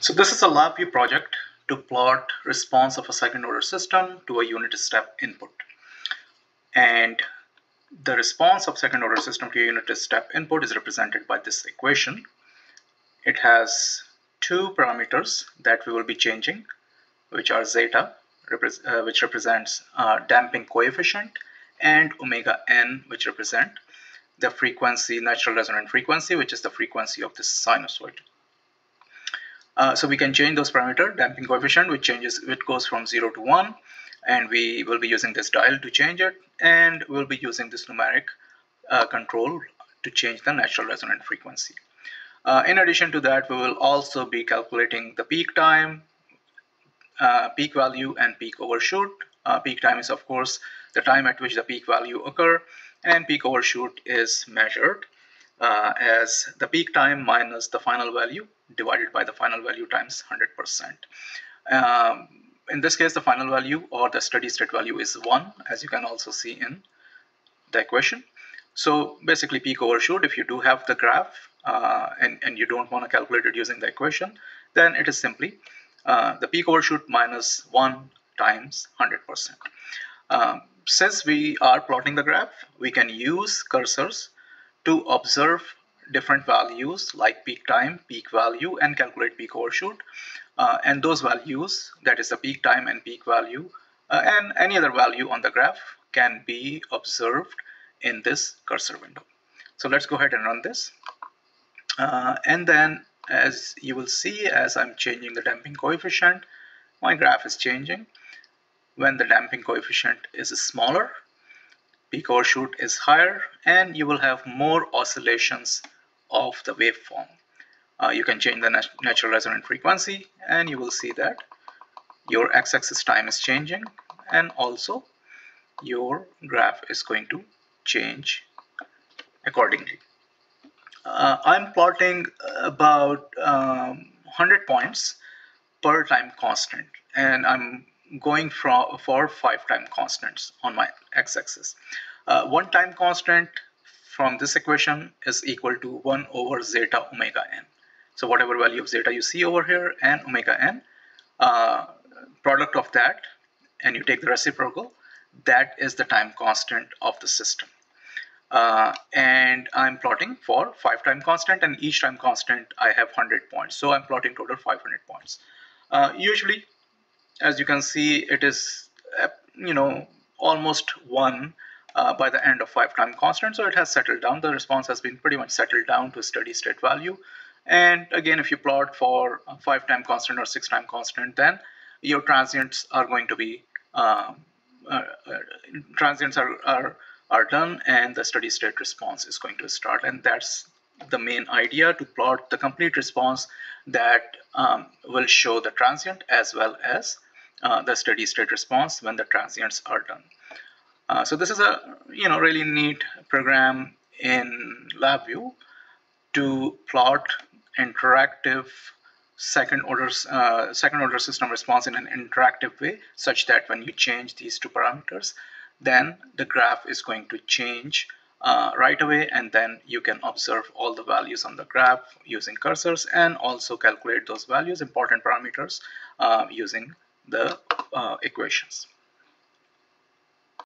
So this is a LabVIEW project to plot response of a second order system to a unit step input. And the response of second order system to a unit step input is represented by this equation. It has two parameters that we will be changing, which are zeta, which represents damping coefficient, and omega n, which represent the frequency, natural resonant frequency, which is the frequency of this sinusoid. So we can change those parameters. Damping coefficient, which changes, it goes from 0 to 1, and we will be using this dial to change it, and we'll be using this numeric control to change the natural resonant frequency. In addition to that, we will also be calculating the peak time, peak value, and peak overshoot. Peak time is, of course, the time at which the peak value occur, and peak overshoot is measured as the peak time minus the final value divided by the final value times 100%. In this case, the final value or the steady state value is 1, as you can also see in the equation. So basically, peak overshoot, if you do have the graph and you don't want to calculate it using the equation, then it is simply the peak overshoot minus 1 times 100%. Since we are plotting the graph, we can use cursors to observe different values like peak time, peak value, and calculate peak overshoot, and those values, that is the peak time and peak value, and any other value on the graph, can be observed in this cursor window. So let's go ahead and run this, and then, as you will see, as I'm changing the damping coefficient, my graph is changing. When the damping coefficient is smaller, peak overshoot is higher, and you will have more oscillations of the waveform. You can change the natural resonant frequency, and you will see that your x-axis time is changing, and also your graph is going to change accordingly. I'm plotting about 100 points per time constant, and I'm going for 5 time constants on my x-axis. 1 time constant from this equation is equal to 1 over zeta omega n. So whatever value of zeta you see over here and omega n, product of that, and you take the reciprocal, that is the time constant of the system. And I'm plotting for 5 time constant, and each time constant I have 100 points. So I'm plotting total 500 points. Usually, as you can see, it is, almost 1 by the end of 5 time constant. So it has settled down. The response has been pretty much settled down to a steady state value. And again, if you plot for a 5 time constant or 6 time constant, then your transients are going to be, transients are done, and the steady state response is going to start. And that's the main idea, to plot the complete response that will show the transient as well as the steady state response when the transients are done. So this is a really neat program in LabVIEW to plot interactive second order system response in an interactive way, such that when you change these two parameters, then the graph is going to change right away, and then you can observe all the values on the graph using cursors, and also calculate those values, important parameters, using the equations.